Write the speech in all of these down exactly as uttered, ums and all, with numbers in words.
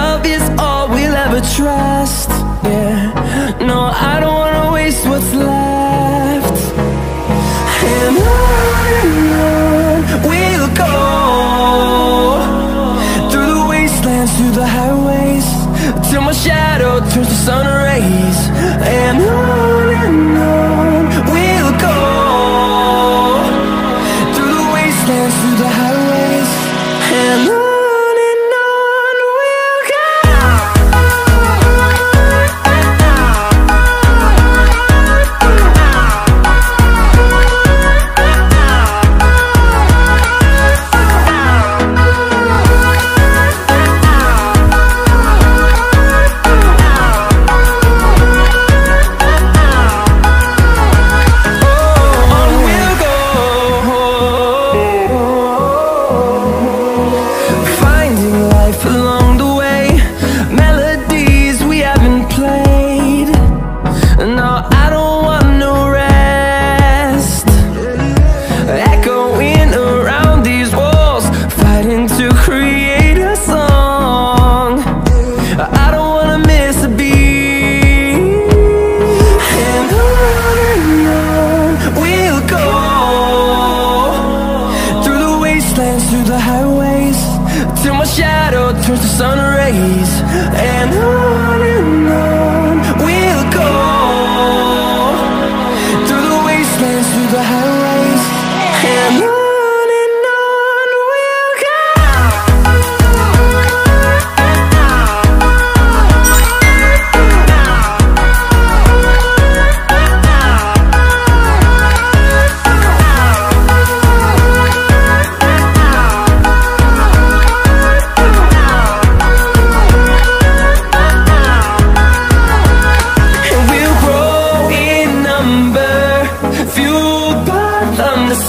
love is all we'll ever trust. Yeah, no, I don't wanna waste what's left. And on and on we'll go, through the wastelands, through the highways, till my shadow turns to sun rays. And on and on we'll go, through the wastelands, through the highways, and on. Through the highways, till my shadow turns to sun rays. And on and on we'll go, through the wastelands, through the highways, and on.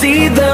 See the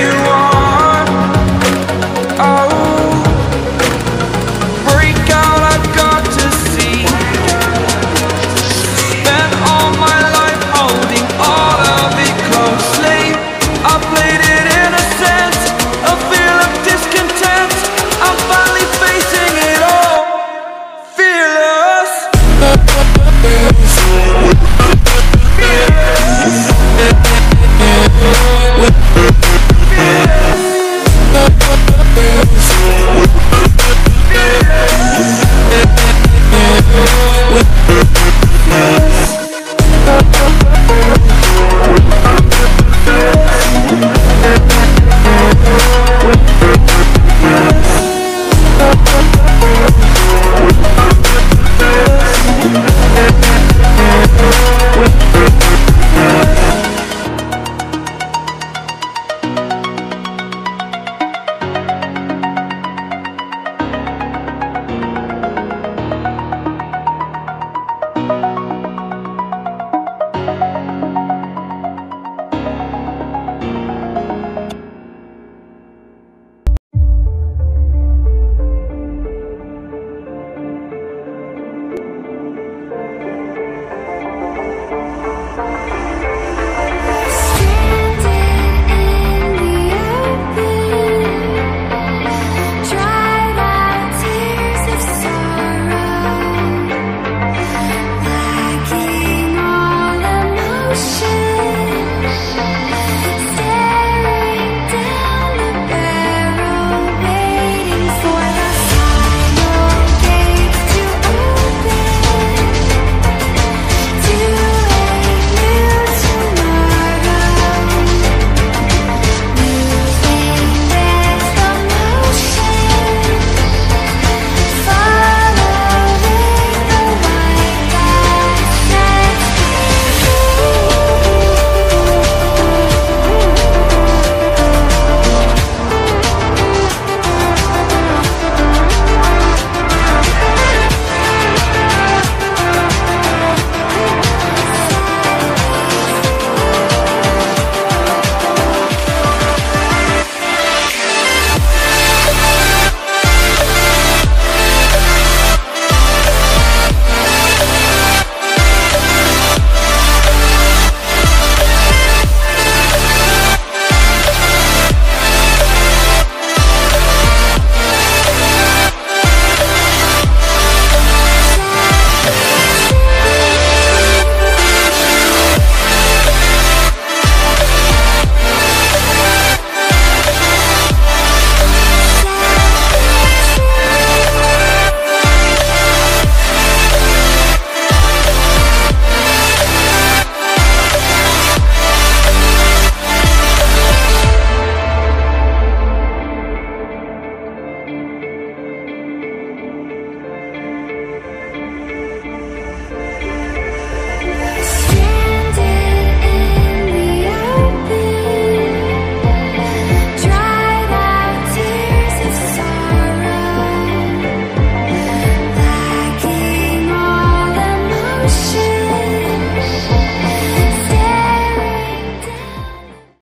you are.